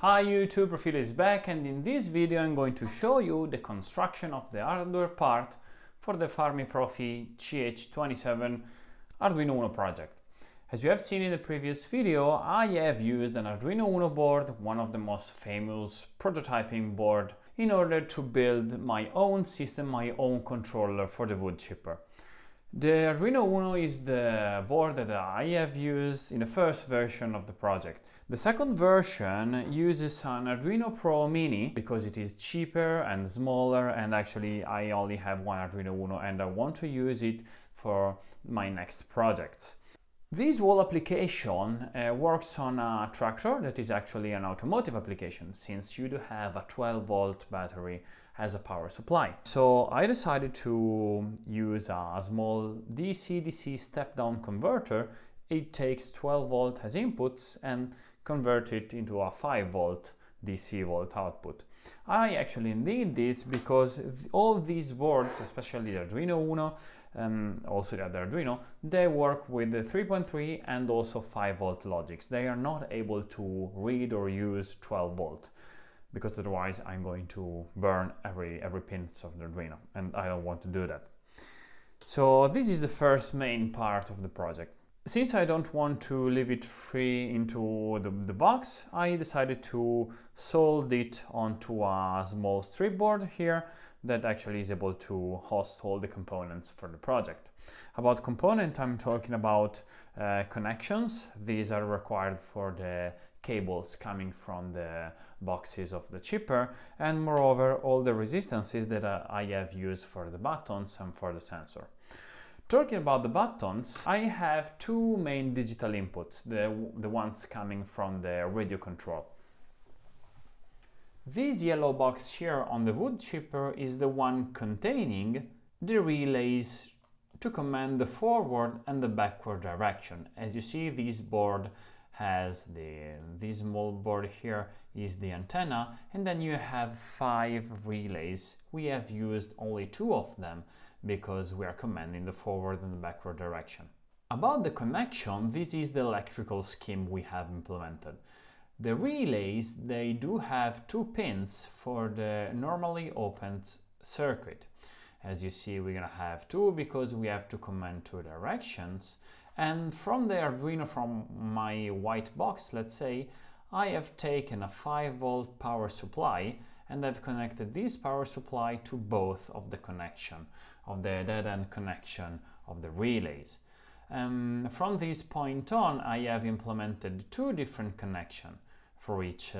Hi YouTube, Profilo is back, and in this video I'm going to show you the construction of the hardware part for the Farmi Profi CH27 Arduino Uno project. As you have seen in the previous video, I have used an Arduino Uno board, one of the most famous prototyping board, in order to build my own system, my own controller for the wood chipper. The Arduino Uno is the board that I have used in the first version of the project. The second version uses an Arduino Pro Mini because it is cheaper and smaller, and actually I only have one Arduino Uno and I want to use it for my next projects. This whole application works on a tractor that is actually an automotive application, since you do have a 12-volt battery as a power supply. So I decided to use a small DC-DC step-down converter. It takes 12-volt as inputs and convert it into a 5-volt DC-volt output. I actually need this because all these boards, especially the Arduino Uno, also the other Arduino, they work with the 3.3 and also 5-volt logics. They are not able to read or use 12-volt because otherwise I'm going to burn every pin of the Arduino, and I don't want to do that. So this is the first main part of the project. Since I don't want to leave it free into the box, I decided to solder it onto a small strip board here that actually is able to host all the components for the project. About component, I'm talking about connections. These are required for the cables coming from the boxes of the chipper, and moreover all the resistances that I have used for the buttons and for the sensor. Talking about the buttons, I have two main digital inputs, the ones coming from the radio control. This yellow box here on the wood chipper is the one containing the relays to command the forward and the backward direction. As you see, this board has this small board here is the antenna, and then you have 5 relays. We have used only 2 of them because we are commanding the forward and the backward direction. About the connection, this is the electrical scheme we have implemented. The relays, they do have 2 pins for the normally opened circuit. As you see, we're gonna have 2 because we have to command 2 directions, and from the Arduino, from my white box, let's say, I have taken a 5-volt power supply and I've connected this power supply to both of the connection, of the dead-end connection of the relays. From this point on, I have implemented 2 different connections for each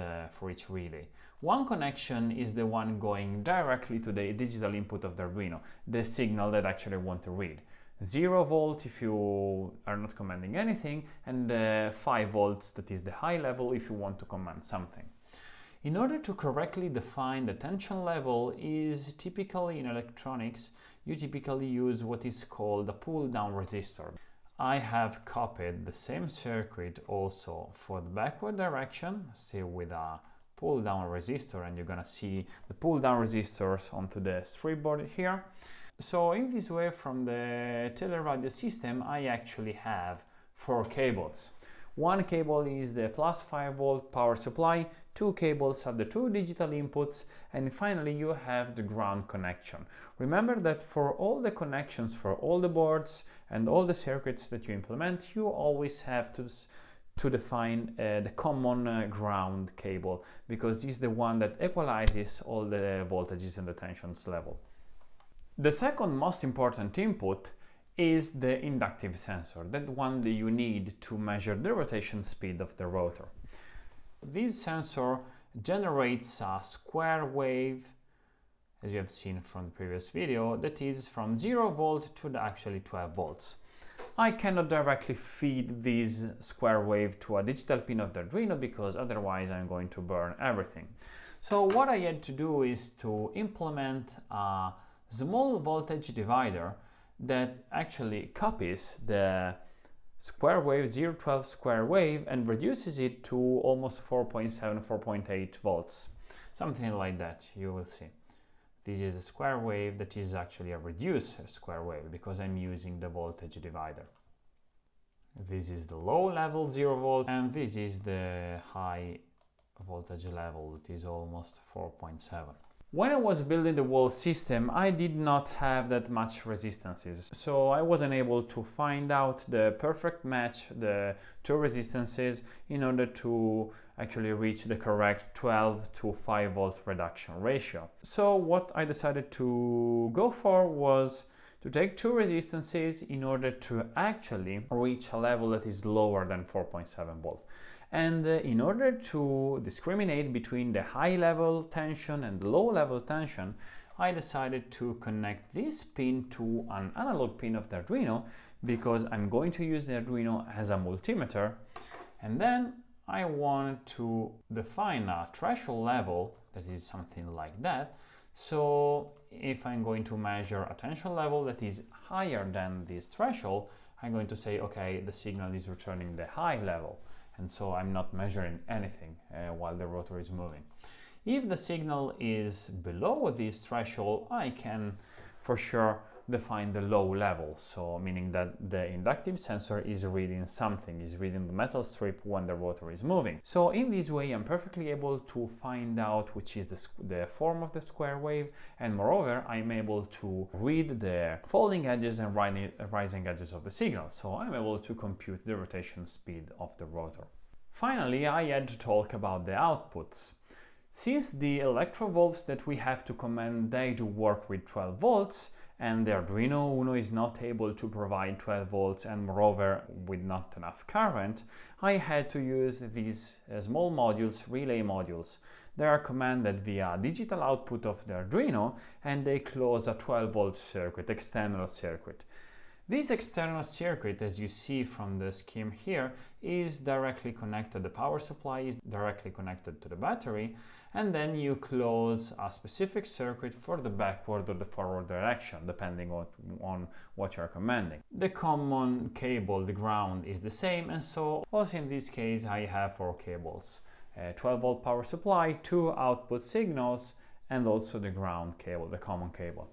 relay. One connection is the one going directly to the digital input of the Arduino, the signal that actually I want to read. 0 volt if you are not commanding anything, and 5 volts, that is the high level, if you want to command something. In order to correctly define the tension level, is typically in electronics, you typically use what is called a pull-down resistor. I have copied the same circuit also for the backward direction, still with a pull-down resistor, and you're gonna see the pull-down resistors onto the strip board here. So in this way, from the teleradio system, I actually have 4 cables. One cable is the plus 5-volt power supply, 2 cables are the 2 digital inputs, and finally you have the ground connection. Remember that for all the connections, for all the boards and all the circuits that you implement, you always have to define the common ground cable, because this is the one that equalizes all the voltages and the tensions level. The second most important input is the inductive sensor, that one that you need to measure the rotation speed of the rotor. This sensor generates a square wave, as you have seen from the previous video, that is from 0 volt to actually 12 volts. I cannot directly feed this square wave to a digital pin of the Arduino because otherwise I'm going to burn everything. So what I had to do is to implement a small voltage divider that actually copies the square wave, 012 square wave, and reduces it to almost 4.7, 4.8 volts, something like that, you will see. This is a square wave that is actually a reduced square wave because I'm using the voltage divider. This is the low level 0 volt, and this is the high voltage level, that is almost 4.7. When I was building the whole system, I did not have that much resistances, so I wasn't able to find out the perfect match, the two resistances, in order to actually reach the correct 12 to 5 volt reduction ratio. So what I decided to go for was to take two resistances in order to actually reach a level that is lower than 4.7 volt. And in order to discriminate between the high level tension and low level tension, I decided to connect this pin to an analog pin of the Arduino, because I'm going to use the Arduino as a multimeter. And then I wanted to define a threshold level that is something like that. So if I'm going to measure a tension level that is higher than this threshold, I'm going to say, okay, the signal is returning the high level. And so I'm not measuring anything while the rotor is moving. If the signal is below this threshold, I can for sure define the low level, so meaning that the inductive sensor is reading something, is reading the metal strip when the rotor is moving. So in this way I'm perfectly able to find out which is the form of the square wave, and moreover I'm able to read the falling edges and rising edges of the signal, so I'm able to compute the rotation speed of the rotor. Finally, I had to talk about the outputs. Since the electrovolts that we have to command, they do work with 12 volts, and the Arduino Uno is not able to provide 12 volts and moreover with not enough current, I had to use these small modules, relay modules. They are commanded via digital output of the Arduino, and they close a 12 volt circuit, external circuit. This external circuit, as you see from the scheme here, is directly connected, the power supply is directly connected to the battery, and then you close a specific circuit for the backward or the forward direction, depending on what you are commanding. The common cable, the ground, is the same, and so also in this case I have four cables, a 12 volt power supply, two output signals, and also the ground cable, the common cable.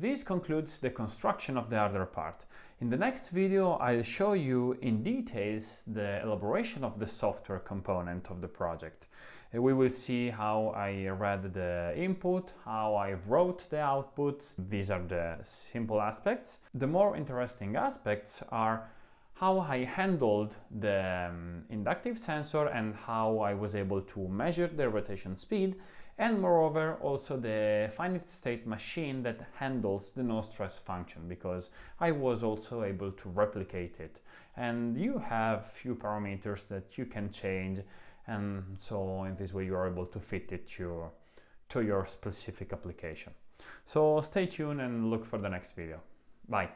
This concludes the construction of the hardware part. In the next video, I'll show you in details the elaboration of the software component of the project. We will see how I read the input, how I wrote the outputs. These are the simple aspects. The more interesting aspects are how I handled the inductive sensor and how I was able to measure the rotation speed, and moreover also the finite state machine that handles the no stress function, because I was also able to replicate it. And you have few parameters that you can change, and so in this way you are able to fit it to your specific application. So stay tuned and look for the next video. Bye!